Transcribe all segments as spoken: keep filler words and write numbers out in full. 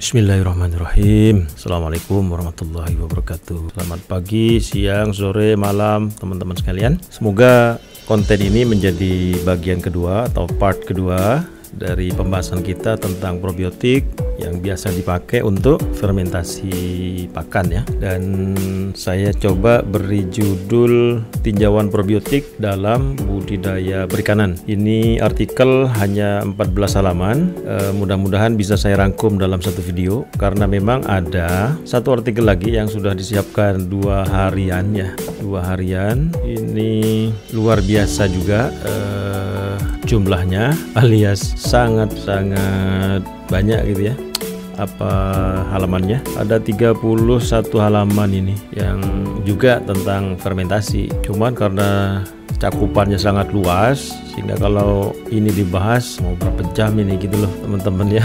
Bismillahirrahmanirrahim. Assalamualaikum warahmatullahi wabarakatuh. Selamat pagi, siang, sore, malam teman-teman sekalian. Semoga konten ini menjadi bagian kedua atau part kedua dari pembahasan kita tentang probiotik yang biasa dipakai untuk fermentasi pakan ya. Dan saya coba beri judul tinjauan probiotik dalam budidaya perikanan. Ini artikel hanya empat belas halaman, e, mudah-mudahan bisa saya rangkum dalam satu video, karena memang ada satu artikel lagi yang sudah disiapkan dua harian ya. Dua harian ini luar biasa juga e, jumlahnya, alias sangat-sangat banyak gitu ya. Apa halamannya? Ada tiga puluh satu halaman ini yang juga tentang fermentasi. Cuman karena cakupannya sangat luas, sehingga kalau ini dibahas mau berapa jam ini gitu loh teman-teman ya.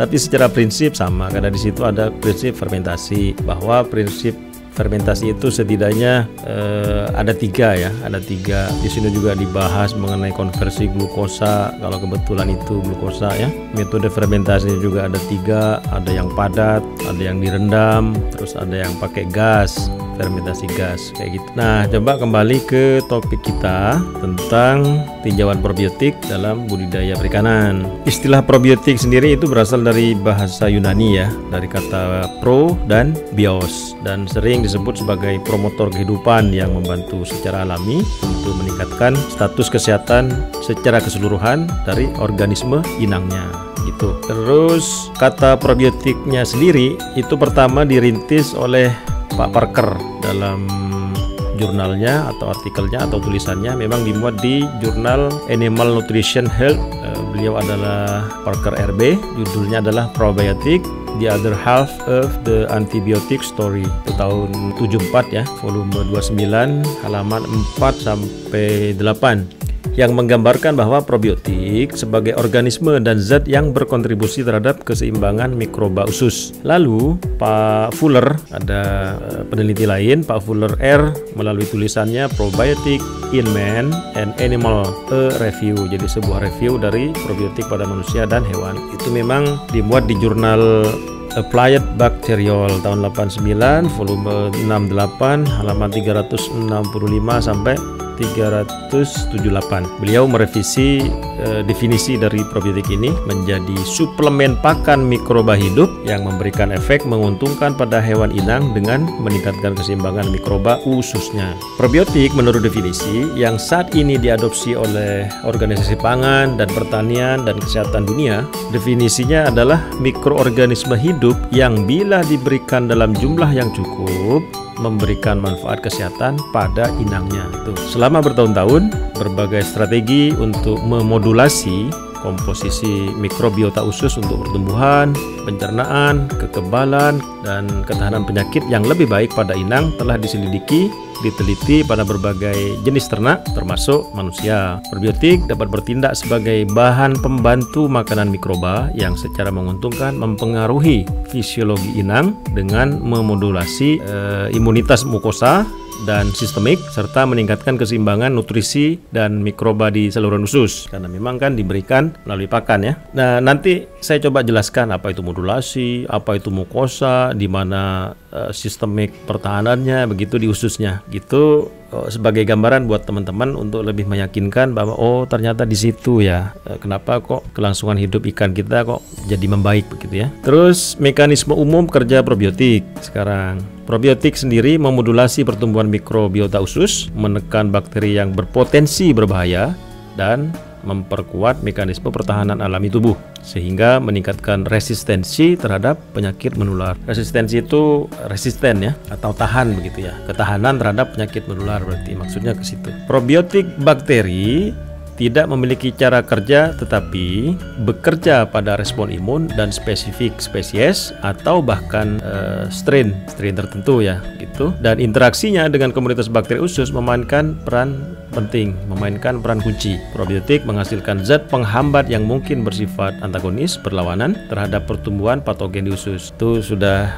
Tapi secara prinsip sama, karena di situ ada prinsip fermentasi, bahwa prinsip fermentasi itu setidaknya eh, ada tiga ya, ada tiga. Di sini juga dibahas mengenai konversi glukosa, kalau kebetulan itu glukosa ya. Metode fermentasinya juga ada tiga, ada yang padat, ada yang direndam, terus ada yang pakai gas, fermentasi gas kayak gitu. Nah, coba kembali ke topik kita tentang tinjauan probiotik dalam budidaya perikanan. Istilah probiotik sendiri itu berasal dari bahasa Yunani ya, dari kata pro dan bios, dan sering disebut sebagai promotor kehidupan yang membantu secara alami untuk meningkatkan status kesehatan secara keseluruhan dari organisme inangnya gitu. Terus kata probiotiknya sendiri itu pertama dirintis oleh Pak Parker dalam jurnalnya atau artikelnya atau tulisannya, memang dimuat di jurnal Animal Nutrition Health. Beliau adalah Parker R B, judulnya adalah Probiotic The Other Half of the Antibiotic Story, itu tahun tujuh puluh empat ya, volume dua puluh sembilan halaman empat sampai delapan, yang menggambarkan bahwa probiotik sebagai organisme dan zat yang berkontribusi terhadap keseimbangan mikroba usus. Lalu Pak Fuller, ada peneliti lain, Pak Fuller R, melalui tulisannya Probiotic in Man and Animal, a Review, jadi sebuah review dari probiotik pada manusia dan hewan, itu memang dimuat di jurnal Applied Bacterial tahun delapan puluh sembilan, volume enam puluh delapan halaman tiga ratus enam puluh lima sampai tiga ratus tujuh puluh delapan. Beliau merevisi e, definisi dari probiotik ini menjadi suplemen pakan mikroba hidup yang memberikan efek menguntungkan pada hewan inang dengan meningkatkan keseimbangan mikroba ususnya. Probiotik menurut definisi yang saat ini diadopsi oleh Organisasi Pangan dan Pertanian dan Kesehatan Dunia, definisinya adalah mikroorganisme hidup yang bila diberikan dalam jumlah yang cukup memberikan manfaat kesehatan pada inangnya. Itu selama bertahun-tahun berbagai strategi untuk memodulasi komposisi mikrobiota usus untuk pertumbuhan, pencernaan, kekebalan, dan ketahanan penyakit yang lebih baik pada inang telah diselidiki, diteliti pada berbagai jenis ternak termasuk manusia. Probiotik dapat bertindak sebagai bahan pembantu makanan mikroba yang secara menguntungkan mempengaruhi fisiologi inang dengan memodulasi e, imunitas mukosa dan sistemik, serta meningkatkan keseimbangan nutrisi dan mikroba di saluran usus, karena memang kan diberikan melalui pakan ya. Nah, nanti saya coba jelaskan apa itu modulasi, apa itu mukosa, di mana uh, sistemik pertahanannya begitu di ususnya gitu, uh, sebagai gambaran buat teman-teman untuk lebih meyakinkan bahwa oh ternyata di situ ya, uh, kenapa kok kelangsungan hidup ikan kita kok jadi membaik begitu ya. Terus mekanisme umum kerja probiotik sekarang. Probiotik sendiri memodulasi pertumbuhan mikrobiota usus, menekan bakteri yang berpotensi berbahaya, dan memperkuat mekanisme pertahanan alami tubuh sehingga meningkatkan resistensi terhadap penyakit menular. Resistensi itu resisten ya, atau tahan begitu ya, ketahanan terhadap penyakit menular, berarti maksudnya ke situ. Probiotik bakteri tidak memiliki cara kerja tetapi bekerja pada respon imun dan spesifik spesies atau bahkan uh, strain strain tertentu ya gitu, dan interaksinya dengan komunitas bakteri usus memainkan peran penting, memainkan peran kunci. Probiotik menghasilkan zat penghambat yang mungkin bersifat antagonis berlawanan terhadap pertumbuhan patogen di usus. Itu sudah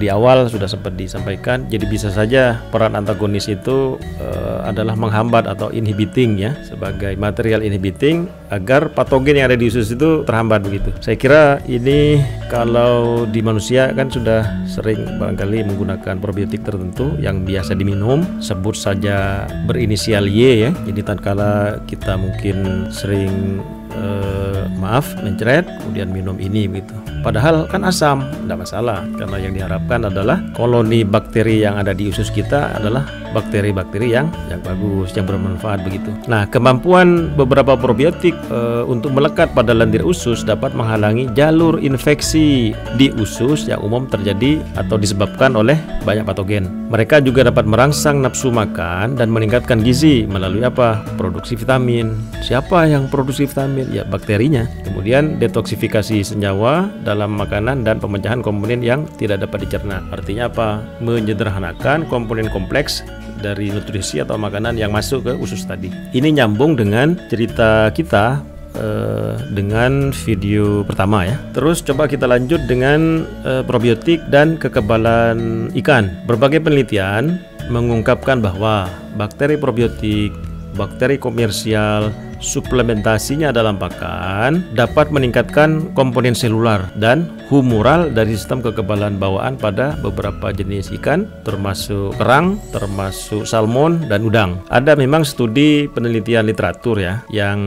di awal sudah sempat disampaikan, jadi bisa saja peran antagonis itu uh, adalah menghambat atau inhibiting ya, sebagai material inhibiting agar patogen yang ada di usus itu terhambat begitu. Saya kira ini kalau di manusia kan sudah sering barangkali menggunakan probiotik tertentu yang biasa diminum, sebut saja berinisial Y ya. Jadi tatkala kita mungkin sering Uh, maaf mencret kemudian minum ini gitu, padahal kan asam, tidak masalah, karena yang diharapkan adalah koloni bakteri yang ada di usus kita adalah bakteri-bakteri yang yang bagus, yang bermanfaat begitu. Nah, kemampuan beberapa probiotik uh, untuk melekat pada lendir usus dapat menghalangi jalur infeksi di usus yang umum terjadi atau disebabkan oleh banyak patogen. Mereka juga dapat merangsang nafsu makan dan meningkatkan gizi melalui apa? Produksi vitamin. Siapa yang produksi vitamin? Ya, bakterinya. Kemudian detoksifikasi senyawa dalam makanan dan pemecahan komponen yang tidak dapat dicerna. Artinya apa? Menyederhanakan komponen kompleks dari nutrisi atau makanan yang masuk ke usus tadi. Ini nyambung dengan cerita kita eh, dengan video pertama ya. Terus coba kita lanjut dengan eh, probiotik dan kekebalan ikan. Berbagai penelitian mengungkapkan bahwa bakteri probiotik, bakteri komersial, suplementasinya dalam pakan dapat meningkatkan komponen selular dan humoral dari sistem kekebalan bawaan pada beberapa jenis ikan, termasuk kerang, termasuk salmon dan udang. Ada memang studi penelitian literatur ya yang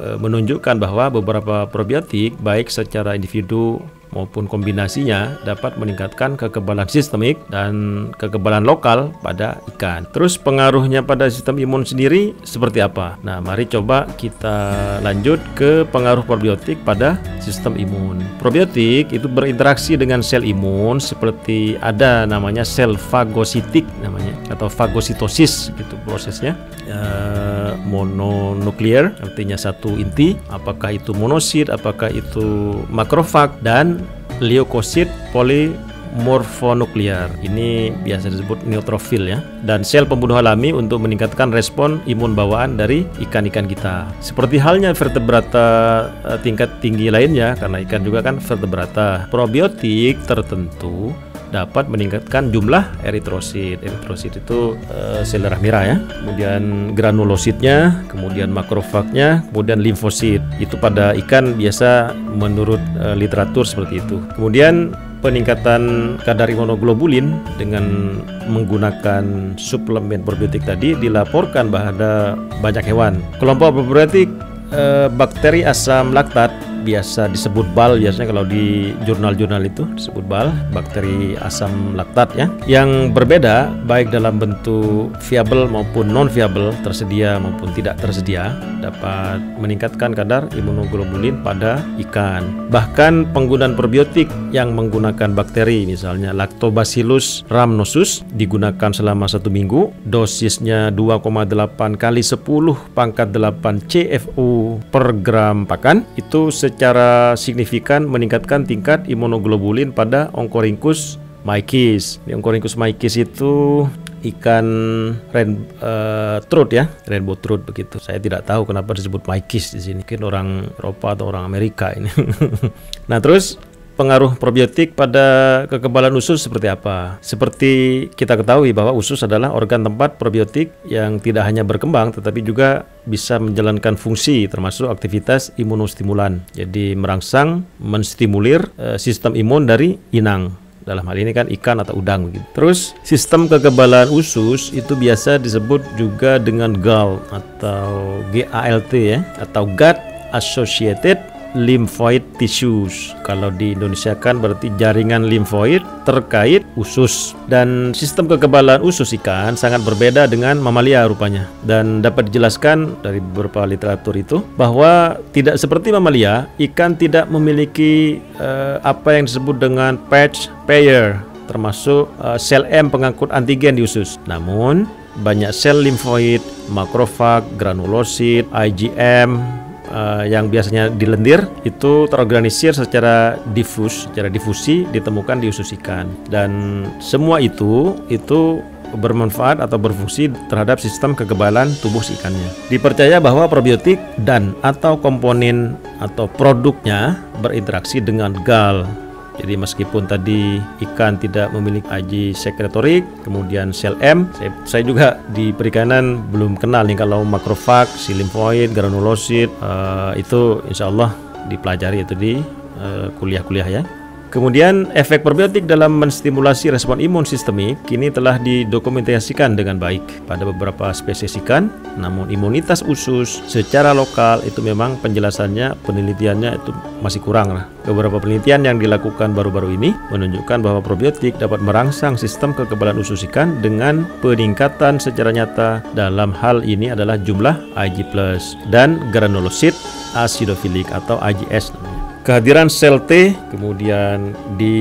e, menunjukkan bahwa beberapa probiotik baik secara individu maupun kombinasinya dapat meningkatkan kekebalan sistemik dan kekebalan lokal pada ikan. Terus pengaruhnya pada sistem imun sendiri seperti apa? Nah, mari coba kita lanjut ke pengaruh probiotik pada sistem imun. Probiotik itu berinteraksi dengan sel imun seperti ada namanya sel fagositik namanya atau fagositosis gitu prosesnya. Uh, mononuklear artinya satu inti, apakah itu monosit, apakah itu makrofag, dan leukosit polimorfonuklear, ini biasa disebut neutrofil ya, dan sel pembunuh alami untuk meningkatkan respon imun bawaan dari ikan-ikan kita. Seperti halnya vertebrata tingkat tinggi lainnya, karena ikan juga kan vertebrata, probiotik tertentu dapat meningkatkan jumlah eritrosit. Eritrosit itu e, sel darah merah ya. Kemudian granulositnya, kemudian makrofagnya, kemudian limfosit. Itu pada ikan biasa menurut e, literatur seperti itu. Kemudian peningkatan kadar imunoglobulin dengan menggunakan suplemen probiotik tadi dilaporkan pada banyak hewan. Kelompok probiotik e, bakteri asam laktat biasa disebut BAL, biasanya kalau di jurnal-jurnal itu disebut BAL, bakteri asam laktat ya, yang berbeda baik dalam bentuk viable maupun non viable, tersedia maupun tidak tersedia, dapat meningkatkan kadar imunoglobulin pada ikan. Bahkan penggunaan probiotik yang menggunakan bakteri misalnya Lactobacillus rhamnosus digunakan selama satu minggu, dosisnya dua koma delapan kali sepuluh pangkat delapan C F U per gram pakan, itu secara secara signifikan meningkatkan tingkat imunoglobulin pada Oncorhynchus mykiss. Di Oncorhynchus mykiss itu ikan rain, uh, trout ya, rainbow trout begitu. Saya tidak tahu kenapa disebut mykiss di sini. Mungkin orang Eropa atau orang Amerika ini. Nah, terus pengaruh probiotik pada kekebalan usus seperti apa? Seperti kita ketahui bahwa usus adalah organ tempat probiotik yang tidak hanya berkembang tetapi juga bisa menjalankan fungsi termasuk aktivitas imunostimulan. Jadi merangsang, menstimulir e, sistem imun dari inang. Dalam hal ini kan ikan atau udang gitu. Terus sistem kekebalan usus itu biasa disebut juga dengan GALT atau GALT ya, atau gut associated lymphoid tissues. Kalau di Indonesia kan berarti jaringan limfoid terkait usus. Dan sistem kekebalan usus ikan sangat berbeda dengan mamalia rupanya, dan dapat dijelaskan dari beberapa literatur itu bahwa tidak seperti mamalia, ikan tidak memiliki eh, apa yang disebut dengan patch pair termasuk eh, sel M pengangkut antigen di usus. Namun banyak sel limfoid, makrofag, granulosit, I G M Uh, yang biasanya di lendir itu terorganisir secara difus, secara difusi ditemukan di usus ikan, dan semua itu itu bermanfaat atau berfungsi terhadap sistem kekebalan tubuh si ikannya. Dipercaya bahwa probiotik dan atau komponen atau produknya berinteraksi dengan GAL Jadi meskipun tadi ikan tidak memiliki A J sekretorik, kemudian sel M, saya, saya juga di perikanan belum kenal nih kalau makrofag, silimfoid, granulosit, uh, itu insya Allah dipelajari itu di kuliah-kuliah uh, ya. Kemudian efek probiotik dalam menstimulasi respon imun sistemik kini telah didokumentasikan dengan baik pada beberapa spesies ikan. Namun imunitas usus secara lokal itu memang penjelasannya, penelitiannya itu masih kurang lah. Beberapa penelitian yang dilakukan baru-baru ini menunjukkan bahwa probiotik dapat merangsang sistem kekebalan usus ikan dengan peningkatan secara nyata. Dalam hal ini adalah jumlah I g plus dan granulosit acidophilic atau I g S namanya. Kehadiran sel T, kemudian di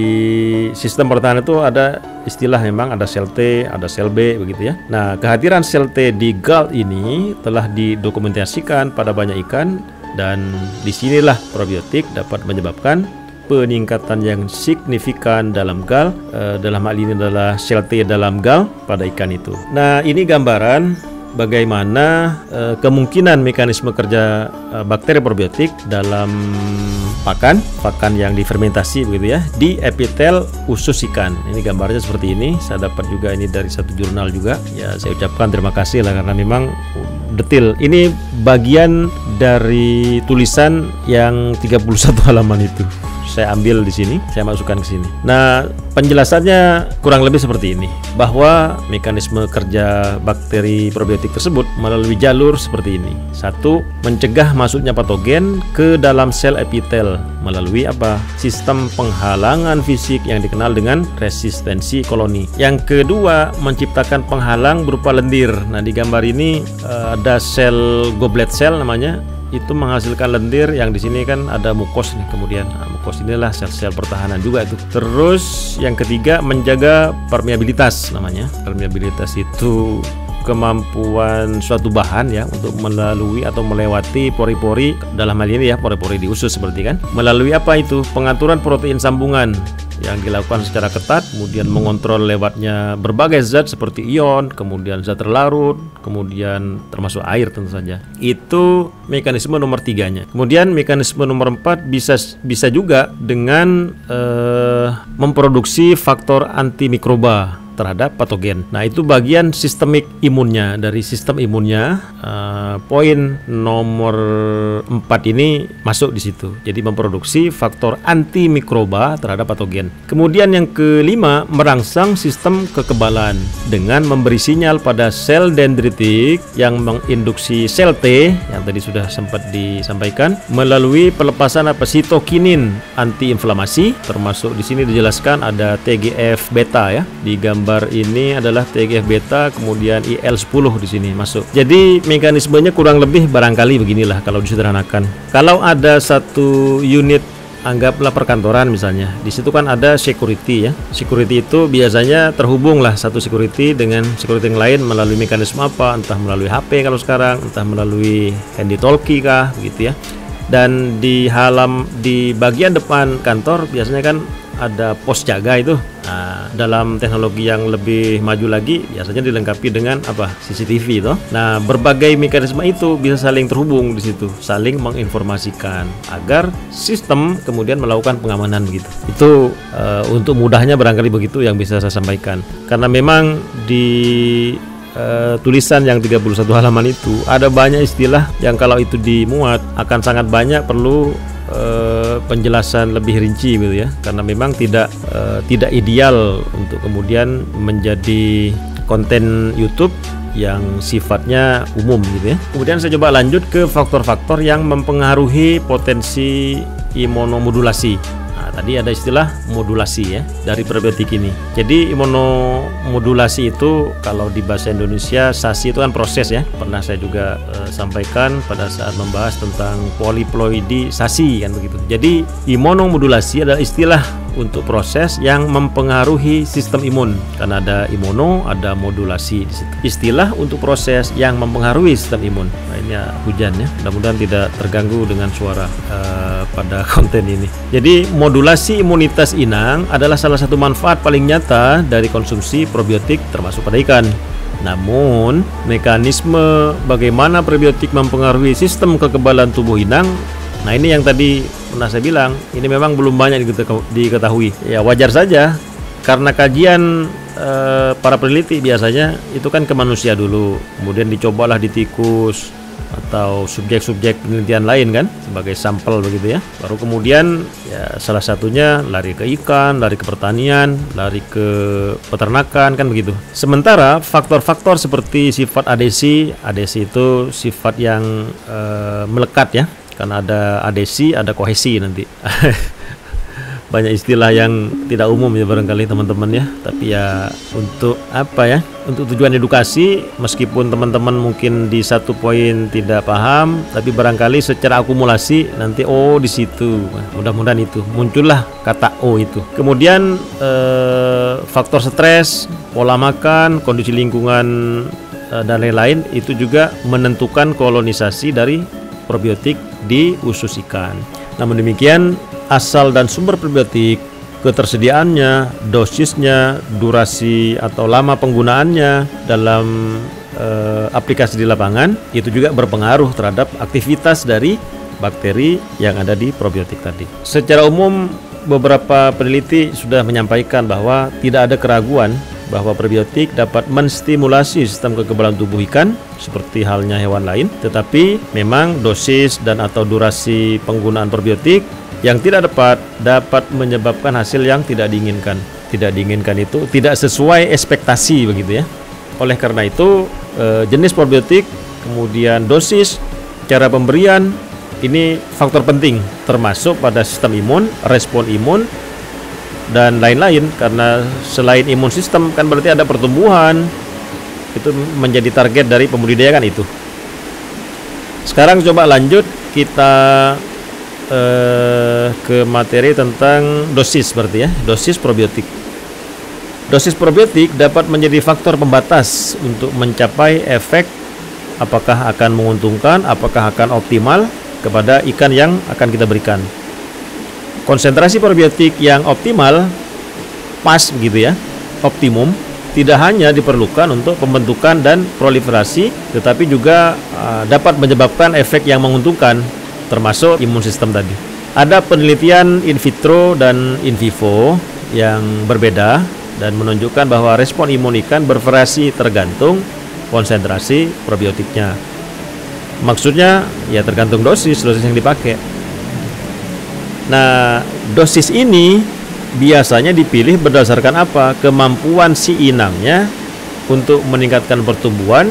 sistem pertahanan itu ada istilah memang ada sel T, ada sel B begitu ya. Nah, kehadiran sel T di GALT ini telah didokumentasikan pada banyak ikan dan disinilah probiotik dapat menyebabkan peningkatan yang signifikan dalam GALT. E, dalam hal ini adalah sel T dalam GALT pada ikan itu. Nah, ini gambaran bagaimana eh, kemungkinan mekanisme kerja eh, bakteri probiotik dalam pakan, pakan yang difermentasi begitu ya, di epitel usus ikan. Ini gambarnya seperti ini. Saya dapat juga ini dari satu jurnal juga. Ya, saya ucapkan terima kasih lah karena memang detail. Ini bagian dari tulisan yang tiga puluh satu halaman itu. Saya ambil di sini, saya masukkan ke sini. Nah, penjelasannya kurang lebih seperti ini, bahwa mekanisme kerja bakteri probiotik tersebut melalui jalur seperti ini. Satu, mencegah masuknya patogen ke dalam sel epitel melalui apa? Sistem penghalangan fisik yang dikenal dengan resistensi koloni. Yang kedua, menciptakan penghalang berupa lendir. Nah, di gambar ini ada sel goblet cell namanya. Itu menghasilkan lendir yang di sini kan ada mukos nih, kemudian nah, mukos inilah sel-sel pertahanan juga itu. Terus yang ketiga, menjaga permeabilitas namanya. Permeabilitas itu kemampuan suatu bahan ya untuk melalui atau melewati pori-pori, dalam hal ini ya pori-pori di usus seperti kan, melalui apa itu pengaturan protein sambungan yang dilakukan secara ketat, kemudian mengontrol lewatnya berbagai zat seperti ion, kemudian zat terlarut, kemudian termasuk air tentu saja. Itu mekanisme nomor tiganya. Kemudian mekanisme nomor empat bisa bisa juga dengan eh, memproduksi faktor antimikroba terhadap patogen. Nah, itu bagian sistemik imunnya, dari sistem imunnya. Uh, poin nomor empat ini masuk di situ. Jadi memproduksi faktor antimikroba terhadap patogen. Kemudian yang kelima, merangsang sistem kekebalan dengan memberi sinyal pada sel dendritik yang menginduksi sel T yang tadi sudah sempat disampaikan melalui pelepasan apa sitokinin antiinflamasi. Termasuk di sini dijelaskan ada T G F beta ya. Di gambar Gambar ini adalah T G F beta, kemudian I L sepuluh di sini masuk. Jadi mekanismenya kurang lebih barangkali beginilah kalau disederhanakan. Kalau ada satu unit, anggaplah perkantoran misalnya, di situ kan ada security ya. Security itu biasanya terhubunglah satu security dengan security yang lain melalui mekanisme apa? Entah melalui H P kalau sekarang, entah melalui handy talkie kah, gitu ya. Dan di halam di bagian depan kantor biasanya kan ada pos jaga itu. Nah, dalam teknologi yang lebih maju lagi biasanya dilengkapi dengan apa? C C T V itu. Nah, berbagai mekanisme itu bisa saling terhubung di situ, saling menginformasikan agar sistem kemudian melakukan pengamanan gitu. Itu uh, untuk mudahnya barangkali begitu yang bisa saya sampaikan. Karena memang di Uh, tulisan yang tiga puluh satu halaman itu ada banyak istilah yang kalau itu dimuat akan sangat banyak perlu uh, penjelasan lebih rinci gitu ya, karena memang tidak uh, tidak ideal untuk kemudian menjadi konten YouTube yang sifatnya umum gitu ya. Kemudian saya coba lanjut ke faktor-faktor yang mempengaruhi potensi imunomodulasi. Tadi ada istilah modulasi ya dari probiotik ini. Jadi imunomodulasi itu kalau di bahasa Indonesia S A S I itu kan proses ya. Pernah saya juga e, sampaikan pada saat membahas tentang poliploidisasi kan begitu. Jadi imunomodulasi adalah istilah untuk proses yang mempengaruhi sistem imun. Karena ada imuno, ada modulasi di situ. Istilah untuk proses yang mempengaruhi sistem imun. Nah, ini hujan ya. Mudah-mudahan tidak terganggu dengan suara uh, pada konten ini. Jadi modulasi imunitas inang adalah salah satu manfaat paling nyata dari konsumsi probiotik termasuk pada ikan. Namun, mekanisme bagaimana probiotik mempengaruhi sistem kekebalan tubuh inang Nah, ini yang tadi pernah saya bilang, ini memang belum banyak diketahui. Ya, wajar saja karena kajian e, para peneliti biasanya itu kan ke manusia dulu, kemudian dicobalah di tikus atau subjek-subjek penelitian lain kan sebagai sampel begitu ya. Baru kemudian ya salah satunya lari ke ikan, lari ke pertanian, lari ke peternakan kan begitu. Sementara faktor-faktor seperti sifat adesi, adesi itu sifat yang e, melekat ya. Karena ada adesi, ada kohesi nanti. Banyak istilah yang tidak umum ya barangkali teman-teman ya. Tapi ya untuk apa ya? Untuk tujuan edukasi, meskipun teman-teman mungkin di satu poin tidak paham, tapi barangkali secara akumulasi nanti oh di situ. Mudah-mudahan itu muncullah kata oh itu. Kemudian eh, faktor stres, pola makan, kondisi lingkungan eh, dan lain-lain itu juga menentukan kolonisasi dari probiotik di usus ikan. Namun demikian, asal dan sumber probiotik, ketersediaannya, dosisnya, durasi atau lama penggunaannya dalam e, aplikasi di lapangan itu juga berpengaruh terhadap aktivitas dari bakteri yang ada di probiotik tadi. Secara umum, beberapa peneliti sudah menyampaikan bahwa tidak ada keraguan bahwa probiotik dapat menstimulasi sistem kekebalan tubuh ikan seperti halnya hewan lain, tetapi memang dosis dan atau durasi penggunaan probiotik yang tidak tepat dapat menyebabkan hasil yang tidak diinginkan. Tidak diinginkan itu tidak sesuai ekspektasi begitu ya. Oleh karena itu jenis probiotik, kemudian dosis, cara pemberian ini faktor penting termasuk pada sistem imun, respon imun dan lain-lain. Karena selain imun sistem kan berarti ada pertumbuhan, itu menjadi target dari pembudidaya kan itu. Sekarang coba lanjut kita eh, ke materi tentang dosis berarti ya, dosis probiotik. Dosis probiotik dapat menjadi faktor pembatas untuk mencapai efek apakah akan menguntungkan, apakah akan optimal kepada ikan yang akan kita berikan. Konsentrasi probiotik yang optimal, pas begitu ya, optimum, tidak hanya diperlukan untuk pembentukan dan proliferasi, tetapi juga uh, dapat menyebabkan efek yang menguntungkan, termasuk imun sistem tadi. Ada penelitian in vitro dan in vivo yang berbeda dan menunjukkan bahwa respon imun ikan bervariasi tergantung konsentrasi probiotiknya. Maksudnya ya tergantung dosis, dosis yang dipakai. Nah, dosis ini biasanya dipilih berdasarkan apa? Kemampuan si inangnya untuk meningkatkan pertumbuhan,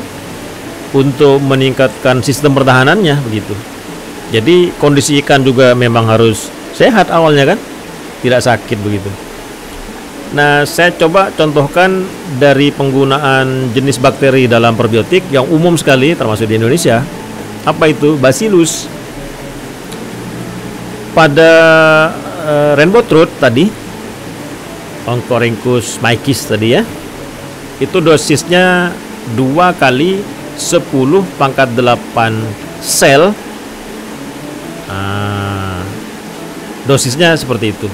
untuk meningkatkan sistem pertahanannya begitu. Jadi kondisi ikan juga memang harus sehat awalnya kan, tidak sakit begitu. Nah, saya coba contohkan dari penggunaan jenis bakteri dalam probiotik yang umum sekali termasuk di Indonesia. Apa itu? Bacillus. Pada uh, rainbow trout tadi, Oncorhynchus mykiss tadi ya, itu dosisnya dua kali sepuluh pangkat delapan sel. Nah, dosisnya seperti itu.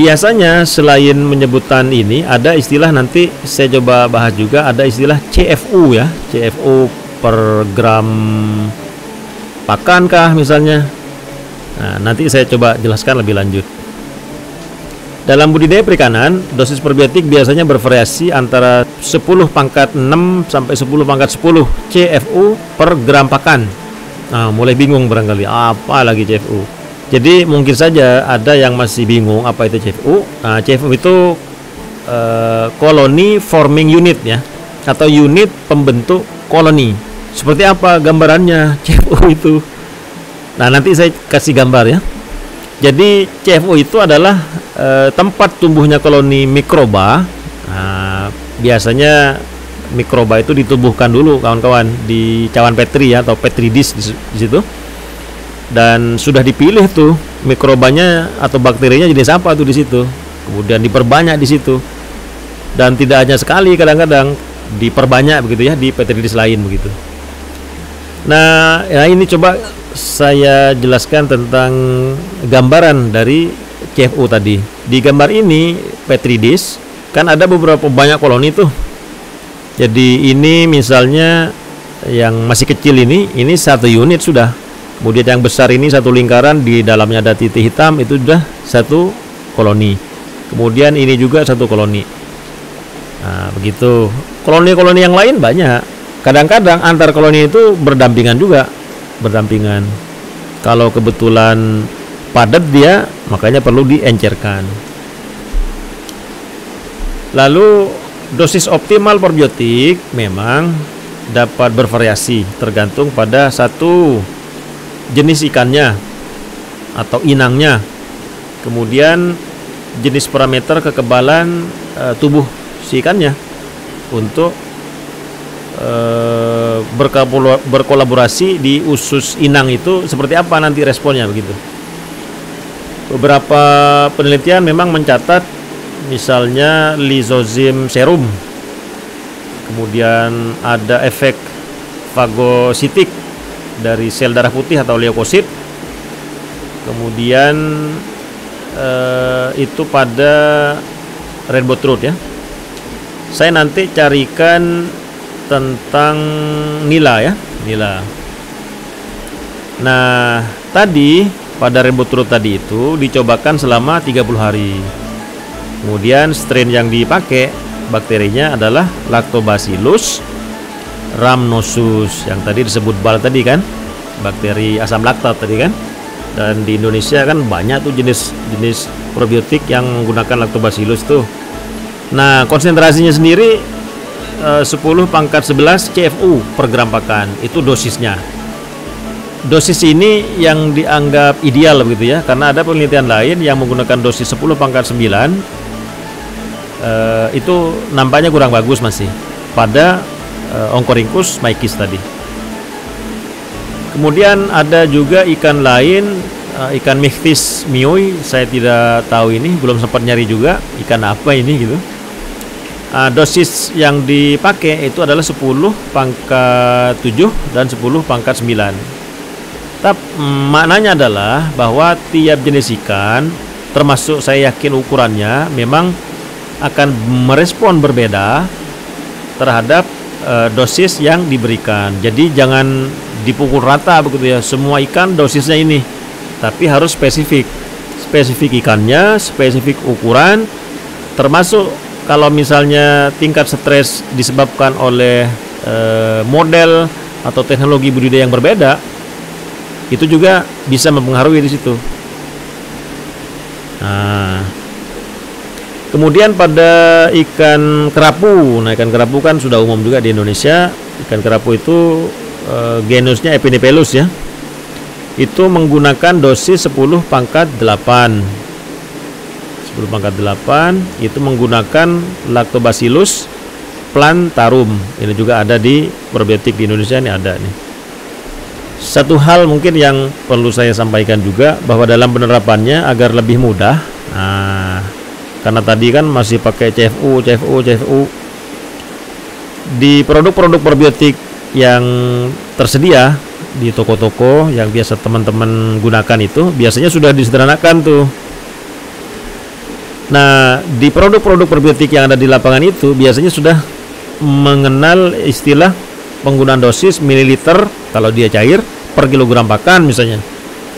Biasanya selain menyebutan ini ada istilah, nanti saya coba bahas juga, ada istilah C F U ya, C F U per gram pakankah misalnya. Nah, nanti saya coba jelaskan lebih lanjut. Dalam budidaya perikanan, dosis probiotik biasanya bervariasi antara sepuluh pangkat enam sampai sepuluh pangkat sepuluh C F U per gram pakan. Nah, mulai bingung barangkali apa lagi C F U. Jadi mungkin saja ada yang masih bingung apa itu C F U. Nah, C F U itu eh, colony forming unit ya, atau unit pembentuk koloni. Seperti apa gambarannya C F U itu? Nah, nanti saya kasih gambar ya. Jadi C F U itu adalah e, tempat tumbuhnya koloni mikroba. Nah, biasanya mikroba itu ditubuhkan dulu kawan-kawan di cawan petri ya, atau petri dish di, di situ. Dan sudah dipilih tuh mikrobanya atau bakterinya jenis apa tuh di situ. Kemudian diperbanyak di situ. Dan tidak hanya sekali, kadang-kadang diperbanyak begitu ya di petri dish lain begitu. Nah, ya ini coba saya jelaskan tentang gambaran dari C F U tadi. Di gambar ini petri dish kan ada beberapa banyak koloni tuh. Jadi ini misalnya yang masih kecil ini, ini satu unit sudah. Kemudian yang besar ini satu lingkaran, di dalamnya ada titik hitam, itu sudah satu koloni. Kemudian ini juga satu koloni. Nah, begitu. Koloni-koloni yang lain banyak. Kadang-kadang antar koloni itu berdampingan juga, berdampingan. Kalau kebetulan padat dia, makanya perlu diencerkan. Lalu dosis optimal probiotik memang dapat bervariasi tergantung pada satu jenis ikannya atau inangnya, kemudian jenis parameter kekebalan e, tubuh si ikannya untuk e, berkolaborasi di usus inang itu seperti apa nanti responnya. Begitu, beberapa penelitian memang mencatat misalnya lizozim serum, kemudian ada efek fagositik dari sel darah putih atau leukosit, kemudian eh, itu pada rainbow trout ya. Saya nanti carikan tentang nila ya, nila. Nah tadi pada rainbow trout tadi itu dicobakan selama tiga puluh hari. Kemudian strain yang dipakai bakterinya adalah Lactobacillus rhamnosus yang tadi disebut bal tadi kan, bakteri asam laktat tadi kan. Dan di Indonesia kan banyak tuh jenis-jenis probiotik yang menggunakan Lactobacillus tuh. Nah konsentrasinya sendiri sepuluh pangkat sebelas C F U per gram pakan, itu dosisnya. Dosis ini yang dianggap ideal begitu ya, karena ada penelitian lain yang menggunakan dosis sepuluh pangkat sembilan. Uh, itu nampaknya kurang bagus masih pada uh, Oncorhynchus mykiss tadi. Kemudian ada juga ikan lain, uh, ikan mykiss mioi, saya tidak tahu ini, belum sempat nyari juga ikan apa ini gitu. Uh, dosis yang dipakai itu adalah sepuluh pangkat tujuh dan sepuluh pangkat sembilan. Tapi maknanya adalah bahwa tiap jenis ikan, termasuk saya yakin ukurannya, memang akan merespon berbeda terhadap e, dosis yang diberikan. Jadi jangan dipukul rata begitu ya, semua ikan dosisnya ini, tapi harus spesifik, spesifik ikannya, spesifik ukuran, termasuk kalau misalnya tingkat stres disebabkan oleh e, model atau teknologi budidaya yang berbeda, itu juga bisa mempengaruhi di situ. Nah kemudian pada ikan kerapu, nah ikan kerapu kan sudah umum juga di Indonesia. Ikan kerapu itu e, genusnya Epinepelus ya. Itu menggunakan dosis sepuluh pangkat delapan. sepuluh pangkat delapan itu menggunakan Lactobacillus plantarum. Ini juga ada di probiotik di Indonesia, ini ada nih. Satu hal mungkin yang perlu saya sampaikan juga bahwa dalam penerapannya agar lebih mudah. Nah, karena tadi kan masih pakai C F U, C F U, C F U. Di produk-produk probiotik yang tersedia di toko-toko yang biasa teman-teman gunakan itu biasanya sudah disederhanakan tuh. Nah, di produk-produk probiotik yang ada di lapangan itu biasanya sudah mengenal istilah penggunaan dosis mililiter kalau dia cair per kilogram pakan misalnya,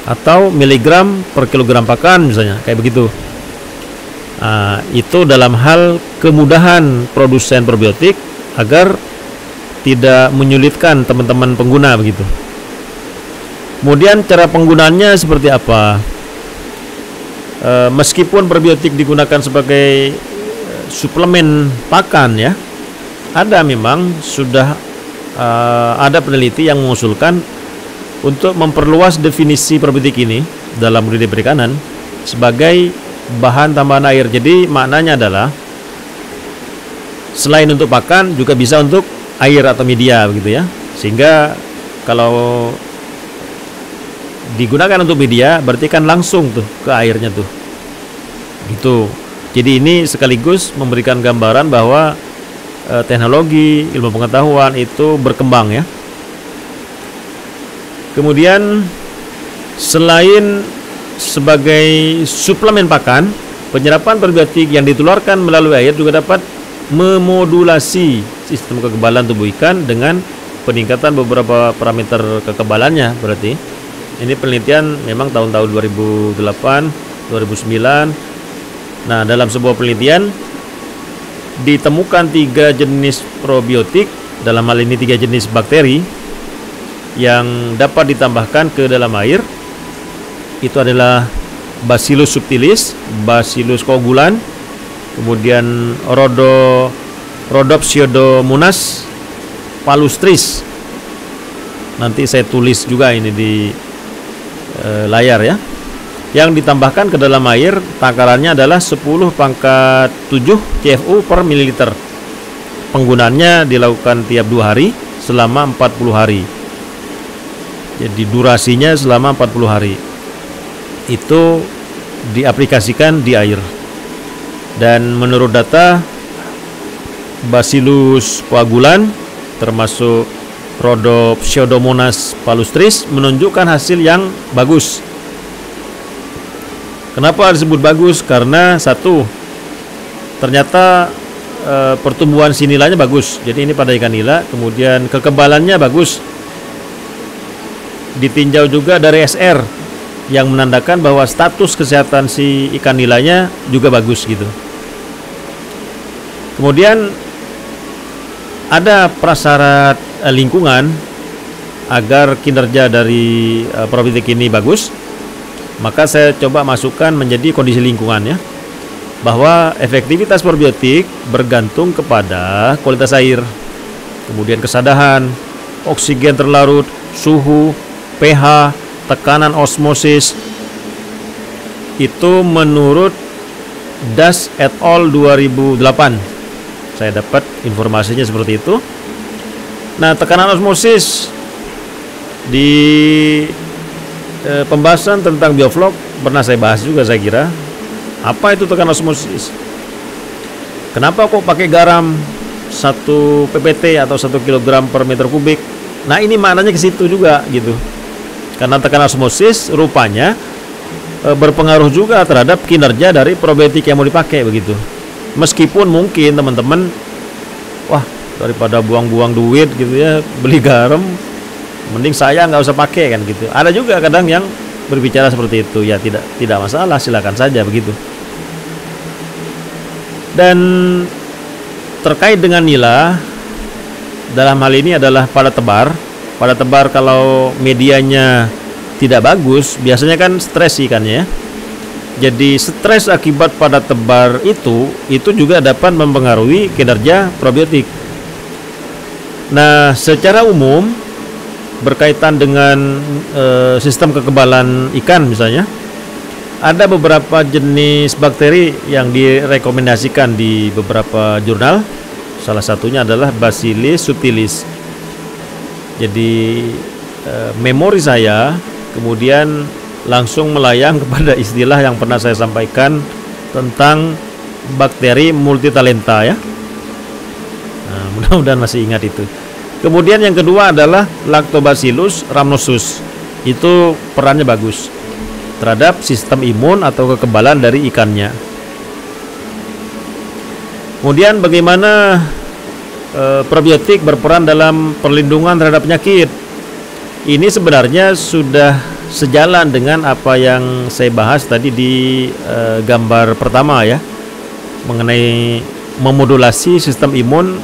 atau miligram per kilogram pakan misalnya, kayak begitu. Nah, itu dalam hal kemudahan produsen probiotik agar tidak menyulitkan teman-teman pengguna begitu. Kemudian cara penggunaannya seperti apa? E, meskipun probiotik digunakan sebagai suplemen pakan ya, ada memang sudah e, ada peneliti yang mengusulkan untuk memperluas definisi probiotik ini dalam budidaya perikanan sebagai bahan tambahan air. Jadi maknanya adalah selain untuk pakan juga bisa untuk air atau media begitu ya. Sehingga kalau digunakan untuk media berarti kan langsung tuh ke airnya tuh. Gitu. Jadi ini sekaligus memberikan gambaran bahwa e, teknologi, ilmu pengetahuan itu berkembang ya. Kemudian selain sebagai suplemen pakan, penyerapan probiotik yang ditularkan melalui air juga dapat memodulasi sistem kekebalan tubuh ikan dengan peningkatan beberapa parameter kekebalannya berarti. Ini penelitian memang tahun-tahun dua ribu delapan, dua ribu sembilan. Nah, dalam sebuah penelitian ditemukan tiga jenis probiotik, dalam hal ini tiga jenis bakteri yang dapat ditambahkan ke dalam air. Itu adalah Bacillus subtilis, Bacillus coagulan, kemudian Rhodo Rhodopseudomonas palustris. Nanti saya tulis juga ini di e, layar ya. Yang ditambahkan ke dalam air takarannya adalah sepuluh pangkat tujuh C F U per mililiter. Penggunaannya dilakukan tiap dua hari selama empat puluh hari. Jadi durasinya selama empat puluh hari. Itu diaplikasikan di air. Dan menurut data Bacillus coagulan termasuk Rhodopseudomonas palustris menunjukkan hasil yang bagus. Kenapa disebut bagus? Karena satu, ternyata e, pertumbuhan sinilanya bagus. Jadi ini pada ikan nila, kemudian kekebalannya bagus. Ditinjau juga dari S R yang menandakan bahwa status kesehatan si ikan nilanya juga bagus gitu. Kemudian ada prasyarat lingkungan agar kinerja dari probiotik ini bagus, maka saya coba masukkan menjadi kondisi lingkungan ya, bahwa efektivitas probiotik bergantung kepada kualitas air, kemudian kesadahan, oksigen terlarut, suhu, pH, tekanan osmosis. Itu menurut Das et al. dua ribu delapan. Saya dapat informasinya seperti itu. Nah, tekanan osmosis di e, pembahasan tentang bioflok pernah saya bahas juga saya kira. Apa itu tekanan osmosis? Kenapa kok pakai garam satu P P T atau satu kilogram per meter kubik? Nah, ini maknanya ke situ juga gitu. Karena tekanan osmosis rupanya e, berpengaruh juga terhadap kinerja dari probiotik yang mau dipakai begitu. Meskipun mungkin teman-teman, wah daripada buang-buang duit gitu ya, beli garam, mending saya nggak usah pakai kan gitu. Ada juga kadang yang berbicara seperti itu ya, tidak tidak masalah, silakan saja begitu. Dan terkait dengan nila, dalam hal ini adalah padat tebar. Padat tebar kalau medianya tidak bagus, biasanya kan stres ikannya ya. Jadi stres akibat padat tebar itu itu juga dapat mempengaruhi kinerja probiotik. Nah, secara umum berkaitan dengan e, sistem kekebalan ikan misalnya, ada beberapa jenis bakteri yang direkomendasikan di beberapa jurnal. Salah satunya adalah Bacillus subtilis. Jadi e, memori saya kemudian langsung melayang kepada istilah yang pernah saya sampaikan tentang bakteri multitalenta ya. Nah, mudah-mudahan masih ingat itu. Kemudian yang kedua adalah Lactobacillus rhamnosus. Itu perannya bagus terhadap sistem imun atau kekebalan dari ikannya. Kemudian bagaimana e, probiotik berperan dalam perlindungan terhadap penyakit? Ini sebenarnya sudah sejalan dengan apa yang saya bahas tadi di e, gambar pertama ya, mengenai memodulasi sistem imun,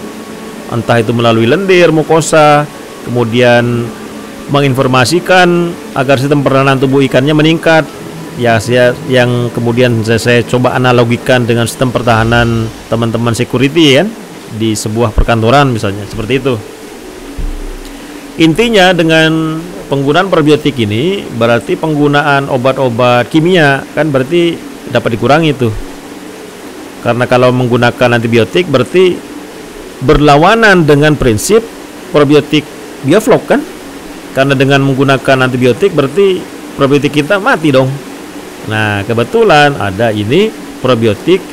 entah itu melalui lendir, mukosa, kemudian menginformasikan agar sistem peranan tubuh ikannya meningkat ya, saya, yang kemudian saya, saya coba analogikan dengan sistem pertahanan teman-teman security ya, di sebuah perkantoran misalnya, seperti itu. Intinya dengan penggunaan probiotik ini berarti penggunaan obat-obat kimia kan berarti dapat dikurangi tuh. Karena kalau menggunakan antibiotik berarti berlawanan dengan prinsip probiotik bioflok kan. Karena dengan menggunakan antibiotik berarti probiotik kita mati dong. Nah, kebetulan ada ini probiotik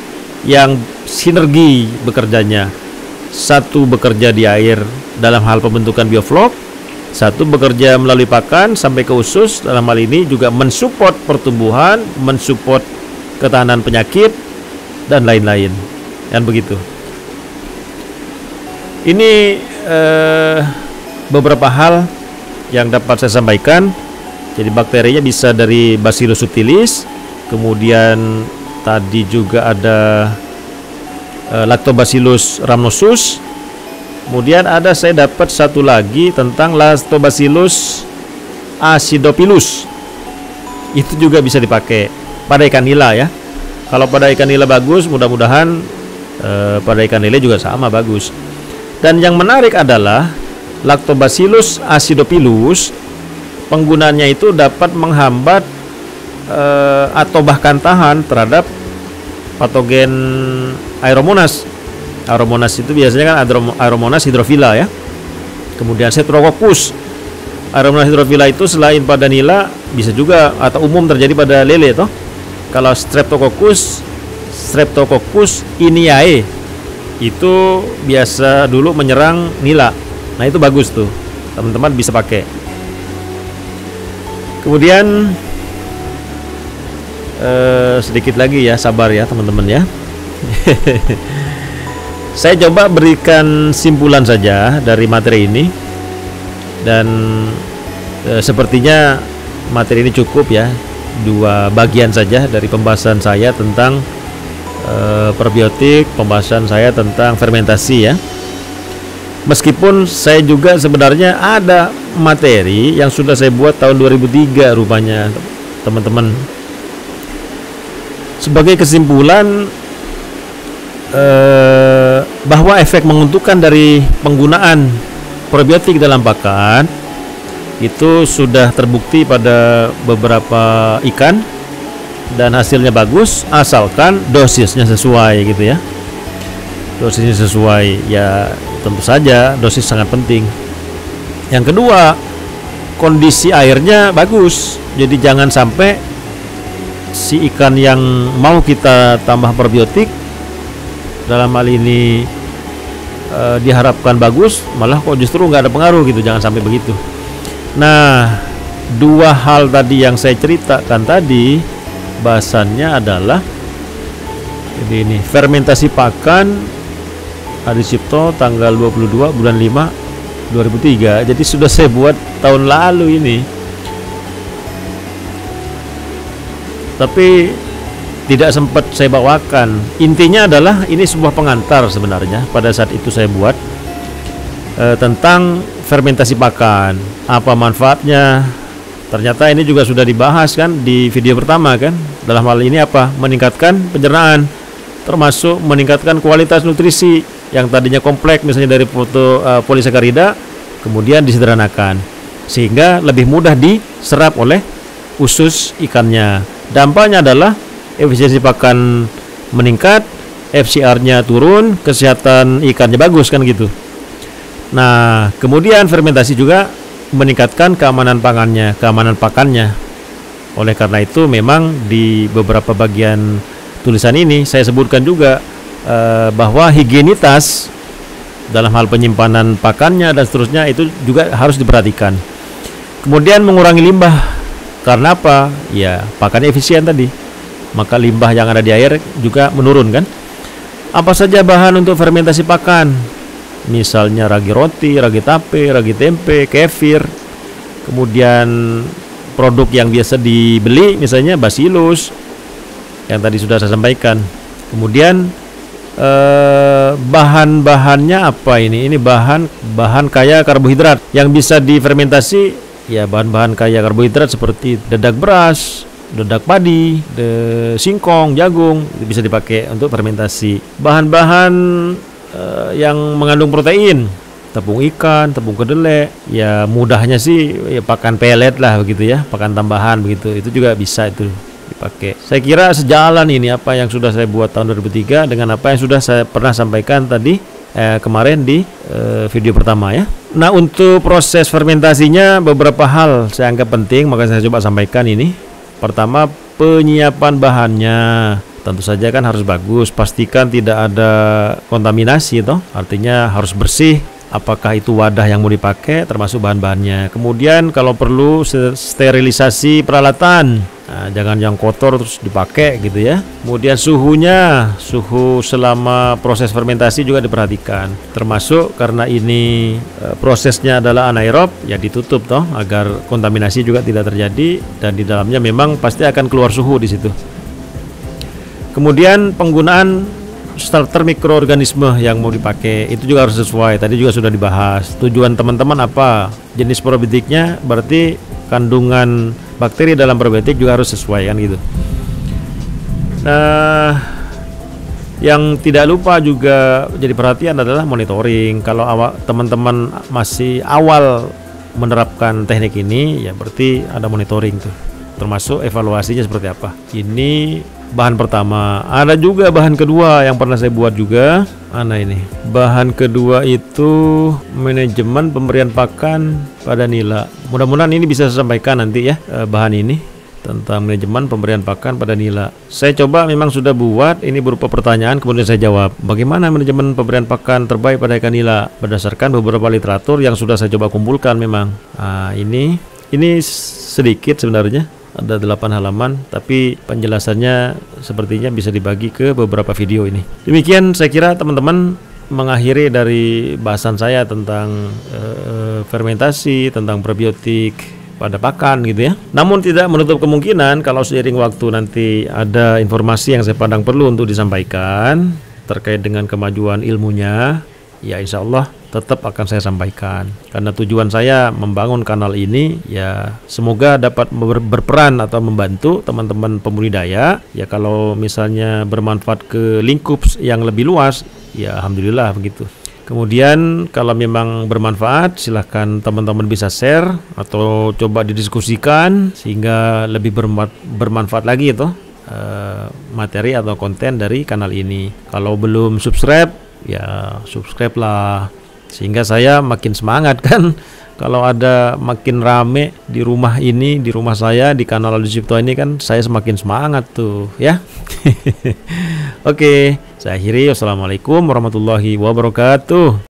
yang sinergi bekerjanya. Satu bekerja di air dalam hal pembentukan bioflok, satu bekerja melalui pakan sampai ke usus, dalam hal ini juga mensupport pertumbuhan, mensupport ketahanan penyakit dan lain-lain. Dan begitu. Ini eh, beberapa hal yang dapat saya sampaikan Jadi bakterinya bisa dari Bacillus subtilis, kemudian tadi juga ada e, Lactobacillus rhamnosus. Kemudian ada, saya dapat satu lagi tentang Lactobacillus acidophilus. Itu juga bisa dipakai pada ikan nila ya. Kalau pada ikan nila bagus, mudah-mudahan e, pada ikan lele juga sama bagus. Dan yang menarik adalah Lactobacillus acidophilus penggunanya itu dapat menghambat e, atau bahkan tahan terhadap patogen Aeromonas. Aeromonas itu biasanya kan Aeromonas hydrophila ya. Kemudian Streptococcus. Aeromonas hydrophila itu selain pada nila bisa juga atau umum terjadi pada lele toh. Kalau Streptococcus Streptococcus iniae itu biasa dulu menyerang nila. Nah, itu bagus tuh. Teman-teman bisa pakai. Kemudian eh, sedikit lagi ya, sabar ya teman-teman ya. Saya coba berikan simpulan saja dari materi ini, dan eh, sepertinya materi ini cukup ya, dua bagian saja dari pembahasan saya tentang eh, probiotik, pembahasan saya tentang fermentasi ya. Meskipun saya juga sebenarnya ada materi yang sudah saya buat tahun dua ribu tiga rupanya teman-teman. Sebagai kesimpulan eh, bahwa efek menguntungkan dari penggunaan probiotik dalam pakan itu sudah terbukti pada beberapa ikan dan hasilnya bagus asalkan dosisnya sesuai gitu ya. Dosisnya sesuai ya, tentu saja dosis sangat penting. Yang kedua, kondisi airnya bagus. Jadi jangan sampai si ikan yang mau kita tambah probiotik dalam hal ini e, diharapkan bagus, malah kok justru nggak ada pengaruh gitu. Jangan sampai begitu. Nah, dua hal tadi yang saya ceritakan tadi bahasannya adalah jadi ini fermentasi pakan Adi Sucipto tanggal dua puluh dua bulan lima dua ribu tiga. Jadi sudah saya buat tahun lalu ini, tapi tidak sempat saya bawakan. Intinya adalah ini sebuah pengantar sebenarnya pada saat itu saya buat e, tentang fermentasi pakan, apa manfaatnya. Ternyata ini juga sudah dibahas kan di video pertama kan, dalam hal ini apa, meningkatkan pencernaan termasuk meningkatkan kualitas nutrisi yang tadinya kompleks misalnya dari foto uh, polisakarida, kemudian disederhanakan sehingga lebih mudah diserap oleh usus ikannya. Dampaknya adalah efisiensi pakan meningkat, F C R-nya turun, kesehatan ikannya bagus kan gitu. Nah, kemudian fermentasi juga meningkatkan keamanan pangannya, keamanan pakannya. Oleh karena itu memang di beberapa bagian tulisan ini saya sebutkan juga eh, bahwa higienitas dalam hal penyimpanan pakannya dan seterusnya itu juga harus diperhatikan. Kemudian mengurangi limbah, karena apa ya, pakannya efisien tadi, maka limbah yang ada di air juga menurun kan. Apa saja bahan untuk fermentasi pakan, misalnya ragi roti, ragi tape, ragi tempe, kefir, kemudian produk yang biasa dibeli misalnya Bacillus yang tadi sudah saya sampaikan. Kemudian eh, bahan-bahannya apa ini? Ini bahan-bahan kaya karbohidrat yang bisa difermentasi ya, bahan-bahan kaya karbohidrat seperti dedak beras, dedak padi, de singkong, jagung itu bisa dipakai untuk fermentasi. Bahan-bahan eh, yang mengandung protein, tepung ikan, tepung kedelai, ya mudahnya sih ya, pakan pelet lah begitu ya, pakan tambahan begitu. Itu juga bisa itu dipakai. Saya kira sejalan ini apa yang sudah saya buat tahun dua ribu tiga dengan apa yang sudah saya pernah sampaikan tadi eh, kemarin di eh, video pertama ya. Nah, untuk proses fermentasinya beberapa hal saya anggap penting, maka saya coba sampaikan ini. Pertama, penyiapan bahannya tentu saja kan harus bagus, pastikan tidak ada kontaminasi toh, artinya harus bersih. Apakah itu wadah yang mau dipakai termasuk bahan-bahannya. Kemudian kalau perlu sterilisasi peralatan, Nah, jangan yang kotor terus dipakai gitu ya. Kemudian suhunya, suhu selama proses fermentasi juga diperhatikan. Termasuk karena ini e, prosesnya adalah anaerob, ya ditutup toh agar kontaminasi juga tidak terjadi, dan di dalamnya memang pasti akan keluar suhu di situ. Kemudian penggunaan starter mikroorganisme yang mau dipakai itu juga harus sesuai. Tadi juga sudah dibahas. Tujuan teman-teman apa? Jenis probiotiknya berarti kandungan bakteri dalam probiotik juga harus sesuai kan gitu. Nah, yang tidak lupa juga jadi perhatian adalah monitoring. Kalau awak teman-teman masih awal menerapkan teknik ini, ya berarti ada monitoring tuh. Termasuk evaluasinya seperti apa. Ini bahan pertama. Ada juga bahan kedua yang pernah saya buat juga. Mana ini? Bahan kedua itu manajemen pemberian pakan pada nila. Mudah-mudahan ini bisa saya sampaikan nanti ya, bahan ini tentang manajemen pemberian pakan pada nila. Saya coba memang sudah buat ini berupa pertanyaan, kemudian saya jawab bagaimana manajemen pemberian pakan terbaik pada ikan nila berdasarkan beberapa literatur yang sudah saya coba kumpulkan memang. Nah, ini ini sedikit sebenarnya, ada delapan halaman, tapi penjelasannya sepertinya bisa dibagi ke beberapa video ini. Demikian saya kira teman-teman mengakhiri dari bahasan saya tentang eh, fermentasi, tentang probiotik pada pakan gitu ya. Namun tidak menutup kemungkinan kalau seiring waktu nanti ada informasi yang saya pandang perlu untuk disampaikan terkait dengan kemajuan ilmunya, ya insya Allah tetap akan saya sampaikan. Karena tujuan saya membangun kanal ini ya semoga dapat ber berperan atau membantu teman-teman pembudidaya. Ya kalau misalnya bermanfaat ke lingkup yang lebih luas, ya alhamdulillah begitu. Kemudian kalau memang bermanfaat silahkan teman-teman bisa share atau coba didiskusikan sehingga lebih bermanfaat lagi itu uh, materi atau konten dari kanal ini. Kalau belum subscribe ya subscribe lah sehingga saya makin semangat kan. Kalau ada makin rame di rumah ini, di rumah saya, di kanal Adi Sucipto ini kan saya semakin semangat tuh ya. Oke, okay, saya akhiri. Wassalamualaikum warahmatullahi wabarakatuh.